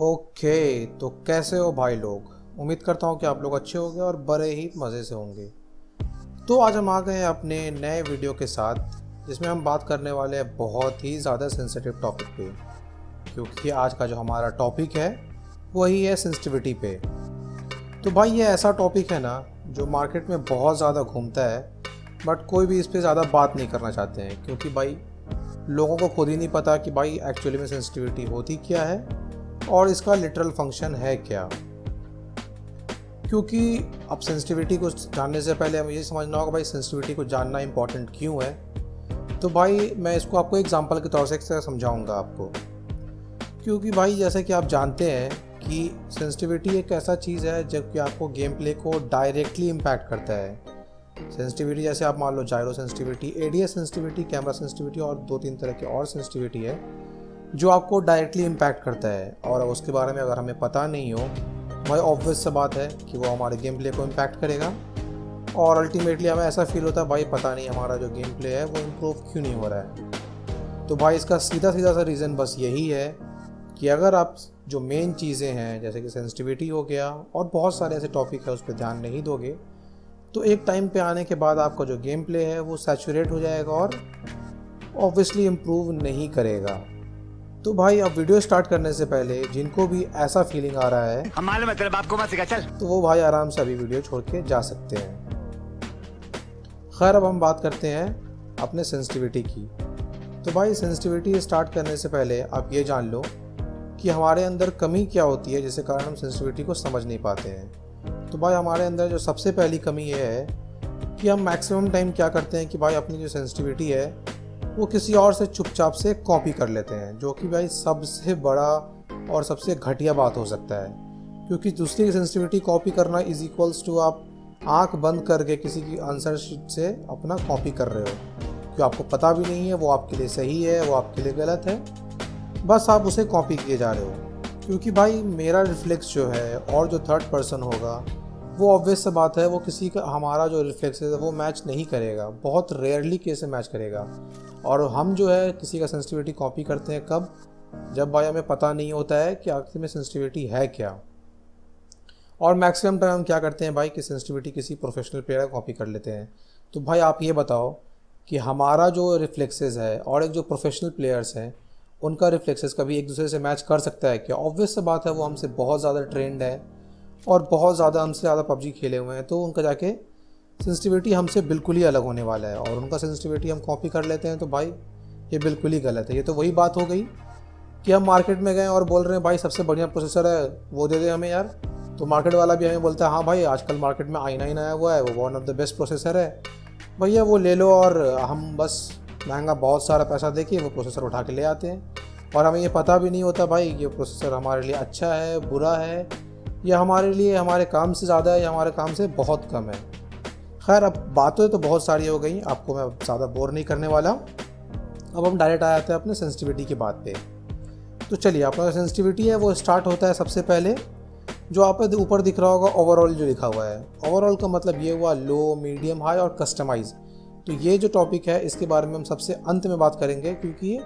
Okay, तो कैसे हो भाई लोग। उम्मीद करता हूँ कि आप लोग अच्छे होंगे और बड़े ही मज़े से होंगे। तो आज हम आ गए हैं अपने नए वीडियो के साथ, जिसमें हम बात करने वाले हैं बहुत ही ज़्यादा सेंसिटिव टॉपिक पे, क्योंकि आज का जो हमारा टॉपिक है वही है सेंसिटिविटी पे। तो भाई ये ऐसा टॉपिक है ना जो मार्केट में बहुत ज़्यादा घूमता है, बट कोई भी इस पर ज़्यादा बात नहीं करना चाहते हैं, क्योंकि भाई लोगों को खुद ही नहीं पता कि भाई एक्चुअली में सेंसिटिविटी होती क्या है और इसका लिटरल फंक्शन है क्या। क्योंकि अब सेंसिटिविटी को जानने से पहले हमें ये समझना होगा भाई सेंसिटिविटी को जानना इम्पॉर्टेंट क्यों है। तो भाई मैं इसको आपको एग्जांपल के तौर से समझाऊंगा आपको, क्योंकि भाई जैसे कि आप जानते हैं कि सेंसिटिविटी एक ऐसा चीज़ है जबकि आपको गेम प्ले को डायरेक्टली इम्पैक्ट करता है। सेंसिटिविटी जैसे आप मान लो gyro sensitivity, ADS sensitivity, camera sensitivity और 2-3 तरह की और सेंसिटिविटी है जो आपको डायरेक्टली इम्पैक्ट करता है। और उसके बारे में अगर हमें पता नहीं हो भाई ऑब्वियस सा बात है कि वो हमारे गेम प्ले को इम्पैक्ट करेगा और अल्टीमेटली हमें ऐसा फील होता है भाई पता नहीं हमारा जो गेम प्ले है वो इम्प्रूव क्यों नहीं हो रहा है। तो भाई इसका सीधा सा रीज़न बस यही है कि अगर आप जो मेन चीज़ें हैं जैसे कि सेंसिटिविटी हो गया और बहुत सारे ऐसे टॉपिक है उस पर ध्यान नहीं दोगे तो एक टाइम पर आने के बाद आपका जो गेम प्ले है वो सैचुरेट हो जाएगा और ऑब्वियसली इम्प्रूव नहीं करेगा। तो भाई अब वीडियो स्टार्ट करने से पहले जिनको भी ऐसा फीलिंग आ रहा है हमारे मतलब आपको मत सिखा चल, तो वो भाई आराम से अभी वीडियो छोड़ के जा सकते हैं। खैर अब हम बात करते हैं अपने सेंसिटिविटी की। तो भाई सेंसिटिविटी स्टार्ट करने से पहले आप ये जान लो कि हमारे अंदर कमी क्या होती है जिसके कारण हम सेंसिटिविटी को समझ नहीं पाते हैं। तो भाई हमारे अंदर जो सबसे पहली कमी ये है कि हम मैक्सिमम टाइम क्या करते हैं कि भाई अपनी जो सेंसिटिविटी है वो किसी और से चुपचाप से कॉपी कर लेते हैं, जो कि भाई सबसे बड़ा और सबसे घटिया बात हो सकता है। क्योंकि दूसरे की सेंसिटिविटी कॉपी करना इज इक्वल्स टू आप आंख बंद करके किसी की आंसर शीट से अपना कॉपी कर रहे हो, क्योंकि आपको पता भी नहीं है वो आपके लिए सही है वो आपके लिए गलत है, बस आप उसे कॉपी किए जा रहे हो। क्योंकि भाई मेरा रिफ्लेक्स जो है और जो थर्ड पर्सन होगा वो ऑब्वियस सी बात है वो किसी का हमारा जो रिफ्लेक्स है वो मैच नहीं करेगा, बहुत रेयरली केस में मैच करेगा। और हम जो है किसी का सेंसिटिविटी कॉपी करते हैं कब, जब भाई हमें पता नहीं होता है कि आखिर में सेंसिटिविटी है क्या। और मैक्सिमम टाइम हम क्या करते हैं भाई कि सेंसिटिविटी किसी प्रोफेशनल प्लेयर का कॉपी कर लेते हैं। तो भाई आप ये बताओ कि हमारा जो रिफ्लेक्सेस है और एक जो प्रोफेशनल प्लेयर्स हैं उनका रिफ्लेक्सेस कभी एक दूसरे से मैच कर सकता है क्या? ऑब्वियस सी बात है वो हमसे बहुत ज़्यादा ट्रेंड है और बहुत ज़्यादा हमसे ज़्यादा पबजी खेले हुए हैं, तो उनका जाके सेंसिटिविटी हमसे बिल्कुल ही अलग होने वाला है और उनका सेंसिटिविटी हम कॉपी कर लेते हैं। तो भाई ये बिल्कुल ही गलत है। ये तो वही बात हो गई कि हम मार्केट में गए और बोल रहे हैं भाई सबसे बढ़िया प्रोसेसर है वो दे दे हमें यार, तो मार्केट वाला भी हमें बोलता है हाँ भाई आजकल मार्केट में i9 आया हुआ है वो one of the best processor है भैया वो ले लो, और हम बस महंगा बहुत सारा पैसा दे के वो प्रोसेसर उठा के ले आते हैं और हमें ये पता भी नहीं होता भाई ये प्रोसेसर हमारे लिए अच्छा है बुरा है या हमारे लिए हमारे काम से ज़्यादा है या हमारे काम से बहुत कम है। खैर अब बातें तो बहुत सारी हो गई, आपको मैं ज़्यादा बोर नहीं करने वाला। अब हम डायरेक्ट आ जाते हैं अपने सेंसिटिविटी की बात पे। तो चलिए अपना सेंसिटिविटी है वो स्टार्ट होता है सबसे पहले जो आप ऊपर दिख रहा होगा ओवरऑल जो लिखा हुआ है। ओवरऑल का मतलब ये हुआ लो, मीडियम, हाई और कस्टमाइज। तो ये जो टॉपिक है इसके बारे में हम सबसे अंत में बात करेंगे, क्योंकि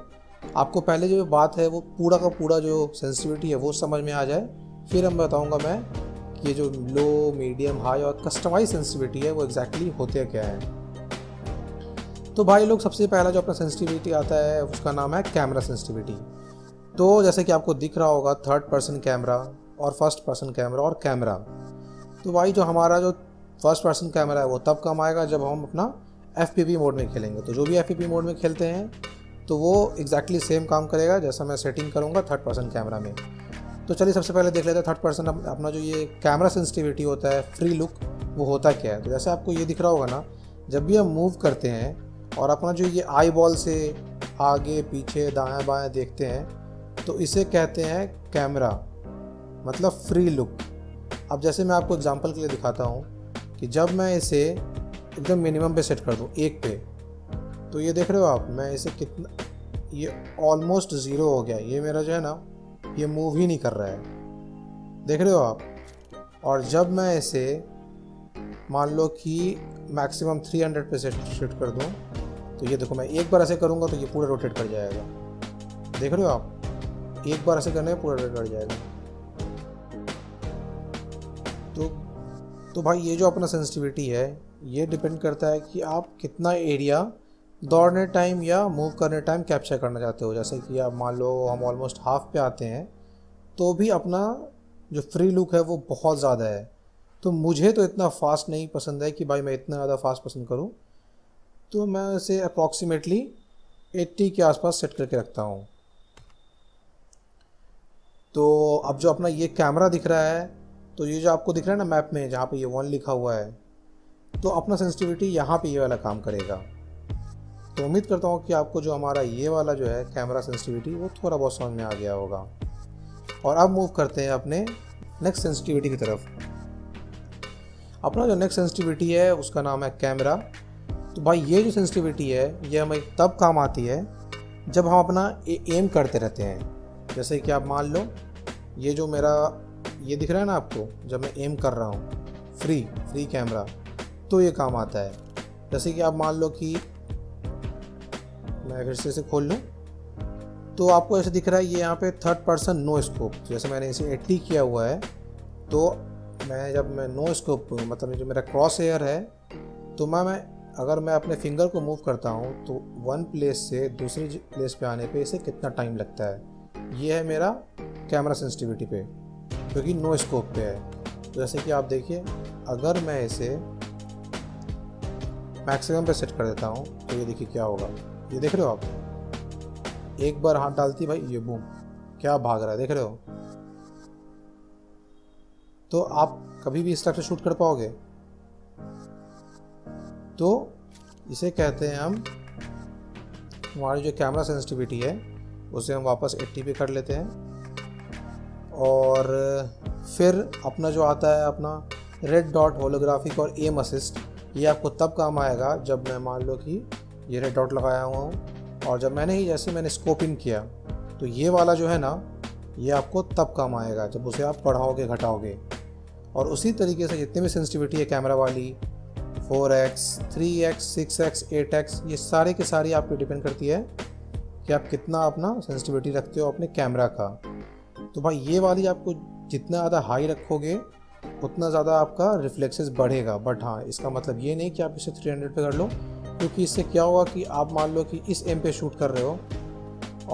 आपको पहले जो बात है वो पूरा का पूरा जो सेंसिटिविटी है वो समझ में आ जाए, फिर हम बताऊँगा मैं ये जो लो, मीडियम, हाई और कस्टमाइज सेंसिटिविटी है वो एग्जैक्टली होते क्या है। तो भाई लोग सबसे पहला जो अपना सेंसिटिविटी आता है उसका नाम है कैमरा सेंसिटिविटी। तो जैसे कि आपको दिख रहा होगा थर्ड पर्सन कैमरा और फर्स्ट पर्सन कैमरा और कैमरा। तो भाई जो हमारा जो फर्स्ट पर्सन कैमरा है वो तब काम आएगा जब हम अपना FPV मोड में खेलेंगे। तो जो भी FPV मोड में खेलते हैं तो वो एग्जैक्टली सेम काम करेगा जैसा मैं सेटिंग करूँगा थर्ड पर्सन कैमरा में। तो चलिए सबसे पहले देख लेते हैं थर्ड पर्सन अपना जो ये कैमरा सेंसिटिविटी होता है फ्री लुक वो होता क्या है। तो जैसे आपको ये दिख रहा होगा ना जब भी हम मूव करते हैं और अपना जो ये आई बॉल से आगे पीछे दाएं बाएं देखते हैं तो इसे कहते हैं कैमरा, मतलब फ्री लुक। अब जैसे मैं आपको एग्जांपल के लिए दिखाता हूँ कि जब मैं इसे एकदम मिनिमम पे सेट कर दूँ 1 पे, तो ये देख रहे हो आप मैं इसे कितना, ये ऑलमोस्ट 0 हो गया, ये मेरा जो है ना ये मूव ही नहीं कर रहा है, देख रहे हो आप। और जब मैं इसे मान लो कि मैक्सिमम 300 पे सेट कर दूँ तो ये देखो मैं एक बार ऐसे करूँगा तो ये पूरा रोटेट कर जाएगा। देख रहे हो आप, एक बार ऐसे करने में पूरा रोटेट कर जाएगा। तो भाई ये जो अपना सेंसिटिविटी है ये डिपेंड करता है कि आप कितना एरिया दौड़ने टाइम या मूव करने टाइम कैप्चर करना चाहते हो। जैसे कि आप मान लो हम ऑलमोस्ट हाफ पे आते हैं तो भी अपना जो फ्री लुक है वो बहुत ज़्यादा है। तो मुझे तो इतना फास्ट नहीं पसंद है कि भाई मैं इतना ज़्यादा फास्ट पसंद करूँ, तो मैं इसे अप्रॉक्सीमेटली 80 के आसपास सेट करके रखता हूँ। तो अब जो अपना ये कैमरा दिख रहा है, तो ये जो आपको दिख रहा है ना मैप में जहाँ पे ये 1 लिखा हुआ है, तो अपना सेंसिटिविटी यहाँ पे ये वाला काम करेगा। तो उम्मीद करता हूँ कि आपको जो हमारा ये वाला जो है कैमरा सेंसिटिविटी वो थोड़ा बहुत समझ में आ गया होगा। और अब मूव करते हैं अपने नेक्स्ट सेंसिटिविटी की तरफ। अपना जो नेक्स्ट सेंसिटिविटी है उसका नाम है कैमरा। तो भाई ये जो सेंसिटिविटी है ये हमें तब काम आती है जब हम अपना एम करते रहते हैं। जैसे कि आप मान लो ये जो मेरा ये दिख रहा है ना आपको, जब मैं एम कर रहा हूँ फ्री कैमरा तो ये काम आता है। जैसे कि आप मान लो कि मैं फिर से इसे खोल लूँ तो आपको ऐसे दिख रहा है ये यहाँ पे थर्ड पर्सन नो स्कोप। जैसे मैंने इसे 80 किया हुआ है तो जब मैं नो स्कोप मतलब जो मेरा क्रॉस एयर है तो मैं अगर मैं अपने फिंगर को मूव करता हूँ तो वन प्लेस से दूसरी प्लेस पे आने पे इसे कितना टाइम लगता है, ये है मेरा कैमरा सेंसिटिविटी पे, क्योंकि नो स्कोप पे है। जैसे कि आप देखिए अगर मैं इसे मैक्सिमम पे सेट कर देता हूँ तो ये देखिए क्या होगा। ये देख रहे हो आप, एक बार हाथ डालती भाई ये बूम क्या भाग रहा है, देख रहे हो। तो आप कभी भी इस तरह से शूट कर पाओगे। तो इसे कहते हैं हम, हमारी जो कैमरा सेंसिटिविटी है उसे हम वापस 80 पे कर लेते हैं। और फिर अपना जो आता है अपना रेड डॉट होलोग्राफिक और एम असिस्ट, ये आपको तब काम आएगा जब मैं मान लो कि ये रेड डॉट लगाया हुआ हूँ और जब जैसे मैंने स्कोप इन किया तो ये वाला जो है ना ये आपको तब काम आएगा जब उसे आप बढ़ाओगे घटाओगे। और उसी तरीके से जितने भी सेंसिटिविटी है कैमरा वाली 4x, 3x, 6x, 8x ये सारे के सारे आप पे डिपेंड करती है कि आप कितना अपना सेंसिटिविटी रखते हो अपने कैमरा का। तो भाई ये वाली आपको जितना ज़्यादा हाई रखोगे उतना ज़्यादा आपका रिफ्लेक्सेस बढ़ेगा। बट हाँ, इसका मतलब ये नहीं कि आप इसे 300 पे कर लो, क्योंकि इससे क्या होगा कि आप मान लो कि इस एम पे शूट कर रहे हो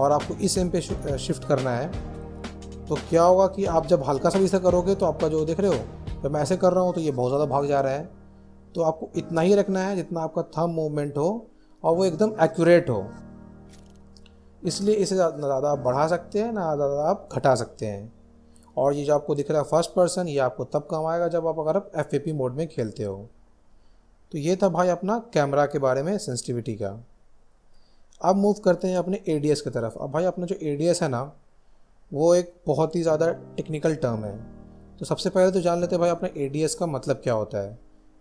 और आपको इस एम पे शिफ्ट करना है तो क्या होगा कि आप जब हल्का सा भी ऐसा करोगे तो आपका जो देख रहे हो जब मैं ऐसे कर रहा हूँ तो ये बहुत ज़्यादा भाग जा रहा है। तो आपको इतना ही रखना है जितना आपका थंब मूवमेंट हो और वो एकदम एक्यूरेट हो, इसलिए इसे ना ज़्यादा आप बढ़ा सकते हैं ना ज़्यादा आप घटा सकते हैं। और ये जो आपको दिख रहा है फर्स्ट पर्सन, ये आपको तब काम आएगा जब आप अगर FAP मोड में खेलते हो। तो ये था भाई अपना कैमरा के बारे में सेंसिटिविटी का। अब मूव करते हैं अपने ADS की तरफ। अब भाई अपना जो ADS है ना वो एक बहुत ही ज़्यादा टेक्निकल टर्म है। तो सबसे पहले तो जान लेते हैं भाई अपना ADS का मतलब क्या होता है।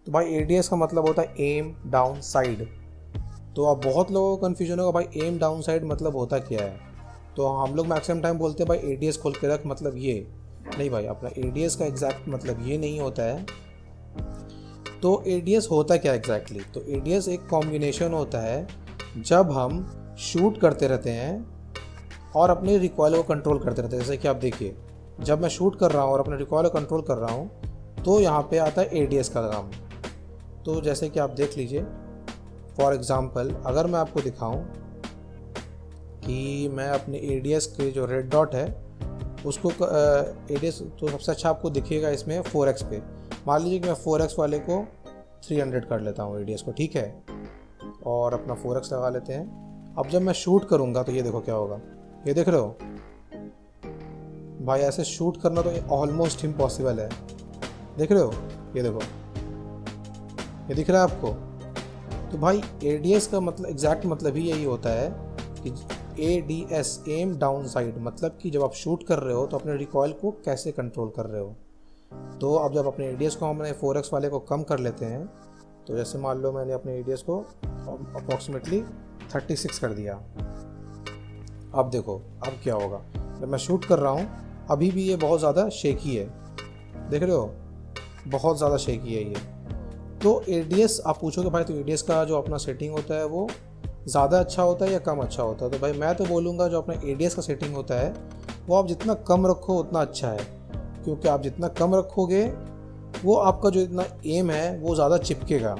तो भाई ADS का मतलब होता है एम डाउन साइड। तो अब बहुत लोगों को कन्फ्यूजन होगा भाई एम डाउन साइड मतलब होता क्या है। तो हम लोग मैक्सिमम टाइम बोलते हैं भाई ADS खोल के रख मतलब ये, नहीं भाई अपना ADS का एग्जैक्ट मतलब ये नहीं होता है। तो ADS होता क्या एग्जैक्टली? तो ADS एक कॉम्बिनेशन होता है जब हम शूट करते रहते हैं और अपने रिकॉयल को कंट्रोल करते रहते हैं। जैसे कि आप देखिए जब मैं शूट कर रहा हूँ और अपने रिकॉयल को कंट्रोल कर रहा हूँ तो यहाँ पर आता है ADS का काम। तो जैसे कि आप देख लीजिए फॉर एग्ज़ाम्पल अगर मैं आपको दिखाऊं कि मैं अपने ADS के जो रेड डॉट है उसको ADS तो सबसे अच्छा आपको दिखेगा इसमें 4x पे। मान लीजिए कि मैं 4x वाले को 300 कर लेता हूं ADS को, ठीक है, और अपना 4x लगा लेते हैं। अब जब मैं शूट करूंगा तो ये देखो क्या होगा, ये देख रहे हो भाई ऐसे शूट करना तो ऑलमोस्ट इम्पॉसिबल है। देख रहे हो, ये देखो ये दिख रहा है आपको। तो भाई ADS का मतलब एग्जैक्ट मतलब ही यही होता है कि ADS एम डाउन साइड मतलब कि जब आप शूट कर रहे हो तो अपने रिकॉयल को कैसे कंट्रोल कर रहे हो। तो अब जब अपने ADS को हमने 4x वाले को कम कर लेते हैं तो जैसे मान लो मैंने अपने ADS को अप्रॉक्सीमेटली 36 कर दिया। अब देखो अब क्या होगा, जब मैं शूट कर रहा हूँ अभी भी ये बहुत ज़्यादा शेकी है, देख रहे हो बहुत ज़्यादा शेकी है ये। तो एडीएस आप पूछोगे भाई तो एडीएस का जो अपना सेटिंग होता है वो ज़्यादा अच्छा होता है या कम अच्छा होता है, तो भाई मैं तो बोलूँगा जो अपना एडीएस का सेटिंग होता है वो आप जितना कम रखो उतना अच्छा है, क्योंकि आप जितना कम रखोगे वो आपका जो इतना एम है वो ज़्यादा चिपकेगा।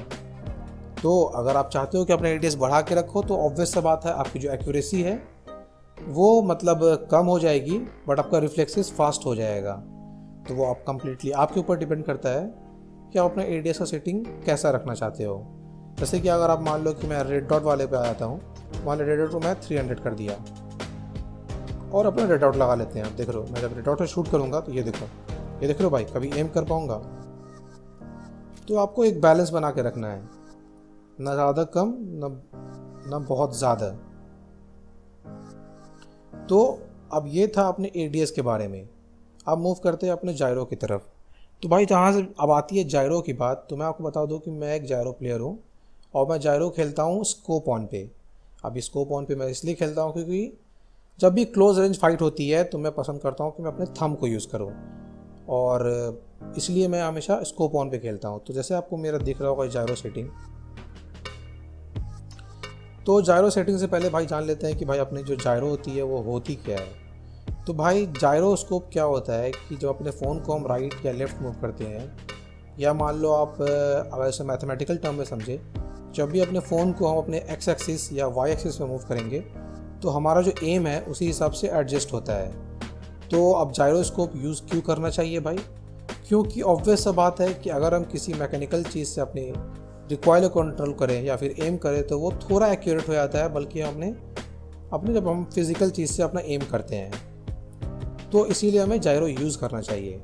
तो अगर आप चाहते हो कि अपना एडीएस बढ़ा के रखो तो ऑब्वियस सा बात है आपकी जो एक्यूरेसी है वो मतलब कम हो जाएगी, बट आपका रिफ्लेक्सेस फास्ट हो जाएगा। तो वो आप कंप्लीटली आपके ऊपर डिपेंड करता है कि आप अपना एडीएस का सेटिंग कैसा रखना चाहते हो। जैसे कि अगर आप मान लो कि मैं रेड डॉट वाले पे आ जाता हूँ, मान लो रेड डॉट को मैं 300 कर दिया और अपना रेड डॉट लगा लेते हैं। आप देख रहे हो मैं जब रेड डॉट पर शूट करूँगा तो ये देख लो भाई कभी एम कर पाऊँगा। तो आपको एक बैलेंस बना के रखना है, ना ज़्यादा कम ना बहुत ज़्यादा। तो अब ये था अपने एडीएस के बारे में। अब मूव करते हैं अपने जायरो की तरफ। तो भाई जहाँ से अब आती है जायरो की बात, तो मैं आपको बता दूँ कि मैं एक जायरो प्लेयर हूँ और मैं जायरो खेलता हूँ स्कोप ऑन पे। अब स्कोप ऑन पे मैं इसलिए खेलता हूँ क्योंकि जब भी क्लोज रेंज फाइट होती है तो मैं पसंद करता हूँ कि मैं अपने थंब को यूज़ करूँ, और इसलिए मैं हमेशा स्कोप ऑन पे खेलता हूँ। तो जैसे आपको मेरा दिख रहा होगा जायरो सेटिंग, तो जायरो सेटिंग से पहले भाई जान लेते हैं कि भाई अपनी जो जायरो होती है वो होती क्या है। तो भाई जायरो स्कोप क्या होता है कि जब अपने फ़ोन को हम राइट या लेफ़्ट मूव करते हैं, या मान लो आप अगर इसे मैथमेटिकल टर्म में समझे, जब भी अपने फ़ोन को हम अपने एक्स एक्सिस या वाई एक्सिस में मूव करेंगे तो हमारा जो एम है उसी हिसाब से एडजस्ट होता है। तो अब जायरो स्कोप यूज़ क्यों करना चाहिए भाई, क्योंकि ऑब्वियस सा बात है कि अगर हम किसी मैकेनिकल चीज़ से अपने रिकॉयल कंट्रोल करें या फिर एम करें तो वो थोड़ा एक्यूरेट हो जाता है, बल्कि हमने अपने जब हम फिज़िकल चीज़ से अपना एम करते हैं। तो इसीलिए हमें जायरो यूज़ करना चाहिए।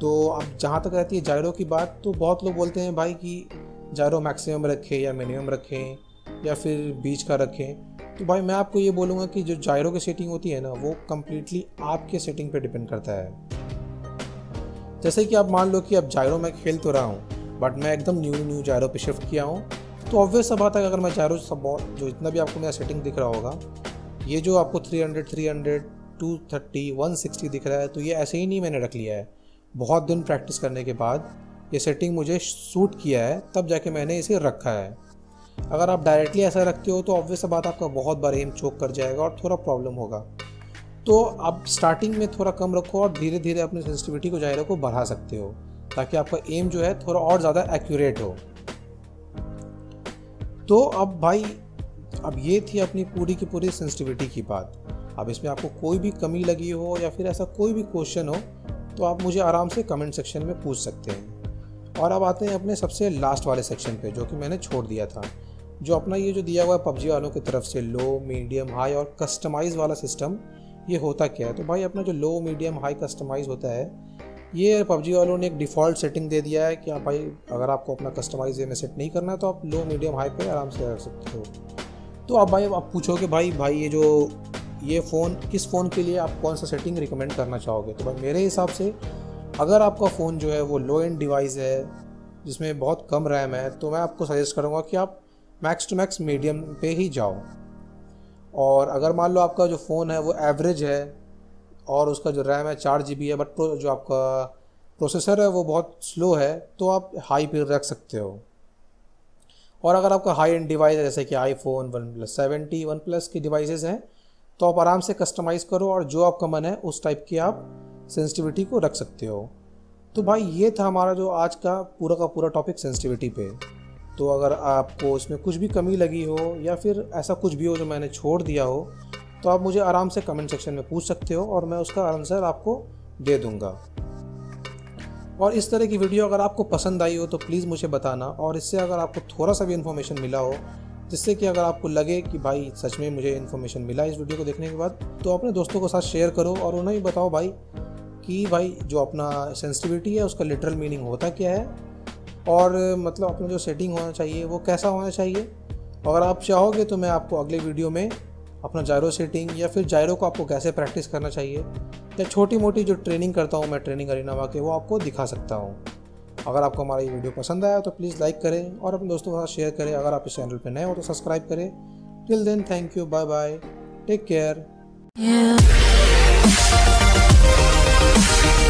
तो अब जहाँ तक रहती है जायरो की बात, तो बहुत लोग बोलते हैं भाई कि जायरो मैक्सिमम रखें या मिनिमम रखें या फिर बीच का रखें। तो भाई मैं आपको ये बोलूँगा कि जो जायरो की सेटिंग होती है ना वो कम्प्लीटली आपके सेटिंग पर डिपेंड करता है। जैसे कि आप मान लो कि अब जायरो मैं खेल तो रहा हूँ बट मैं एकदम न्यू जायरो पे शिफ्ट किया हूँ, तो ऑब्वियस सा बात है अगर मैं जायरो सब जो इतना भी आपको मेरा सेटिंग दिख रहा होगा, ये जो आपको 300 230 160 दिख रहा है, तो ये ऐसे ही नहीं मैंने रख लिया है। बहुत दिन प्रैक्टिस करने के बाद ये सेटिंग मुझे सूट किया है, तब जाके मैंने इसे रखा है। अगर आप डायरेक्टली ऐसा रखते हो तो ऑब्वियस सा बात आपका बहुत बार एम चोक कर जाएगा और थोड़ा प्रॉब्लम होगा। तो आप स्टार्टिंग में थोड़ा कम रखो और धीरे धीरे अपनी सेंसिटिविटी को जायरो को बढ़ा सकते हो, ताकि आपका एम जो है थोड़ा और ज़्यादा एक्यूरेट हो। तो अब भाई अब ये थी अपनी पूरी की पूरी सेंसिटिविटी की बात। अब इसमें आपको कोई भी कमी लगी हो या फिर ऐसा कोई भी क्वेश्चन हो तो आप मुझे आराम से कमेंट सेक्शन में पूछ सकते हैं। और अब आते हैं अपने सबसे लास्ट वाले सेक्शन पे, जो कि मैंने छोड़ दिया था, जो अपना ये जो दिया हुआ है पबजी वालों की तरफ से लो मीडियम हाई और कस्टमाइज़ वाला सिस्टम, ये होता क्या है। तो भाई अपना जो लो मीडियम हाई कस्टमाइज़ होता है, ये पबजी वालों ने एक डिफ़ॉल्ट सेटिंग दे दिया है कि आप भाई अगर आपको अपना कस्टमाइज में सेट नहीं करना है तो आप लो मीडियम हाई पे आराम से रख सकते हो। तो आप भाई आप पूछोगे भाई ये जो ये फ़ोन किस फ़ोन के लिए आप कौन सा सेटिंग रिकमेंड करना चाहोगे। तो भाई मेरे हिसाब से अगर आपका फ़ोन जो है वो लो एंड डिवाइस है जिसमें बहुत कम रैम है, तो मैं आपको सजेस्ट करूँगा कि आप मैक्स टू मैक्स मीडियम पे ही जाओ। और अगर मान लो आपका जो फ़ोन है वो एवरेज है और उसका जो रैम है 4 GB है बट जो आपका प्रोसेसर है वो बहुत स्लो है, तो आप हाई पे रख सकते हो। और अगर आपका हाई एंड डिवाइस है जैसे कि आईफोन 1+70 1+ की डिवाइसेस हैं, तो आप आराम से कस्टमाइज़ करो और जो आपका मन है उस टाइप की आप सेंसिटिविटी को रख सकते हो। तो भाई ये था हमारा जो आज का पूरा टॉपिक सेंसिटिविटी पे। तो अगर आपको इसमें कुछ भी कमी लगी हो या फिर ऐसा कुछ भी हो जो मैंने छोड़ दिया हो, तो आप मुझे आराम से कमेंट सेक्शन में पूछ सकते हो और मैं उसका आंसर आपको दे दूंगा। और इस तरह की वीडियो अगर आपको पसंद आई हो तो प्लीज़ मुझे बताना, और इससे अगर आपको थोड़ा सा भी इन्फॉर्मेशन मिला हो जिससे कि अगर आपको लगे कि भाई सच में मुझे इन्फॉर्मेशन मिला इस वीडियो को देखने के बाद, तो अपने दोस्तों के साथ शेयर करो और उन्हें भी बताओ भाई कि भाई जो अपना सेंसिटिविटी है उसका लिटरल मीनिंग होता क्या है, और मतलब अपना जो सेटिंग होना चाहिए वो कैसा होना चाहिए। अगर आप चाहोगे तो मैं आपको अगले वीडियो में अपना जायरो सेटिंग या फिर जायरो को आपको कैसे प्रैक्टिस करना चाहिए या छोटी मोटी जो ट्रेनिंग करता हूँ मैं ट्रेनिंग अरीना वाके, वो आपको दिखा सकता हूँ। अगर आपको हमारा ये वीडियो पसंद आया तो प्लीज़ लाइक करें और अपने दोस्तों के साथ शेयर करें। अगर आप इस चैनल पर नए हो तो सब्सक्राइब करें। Till then thank you, bye bye, take care.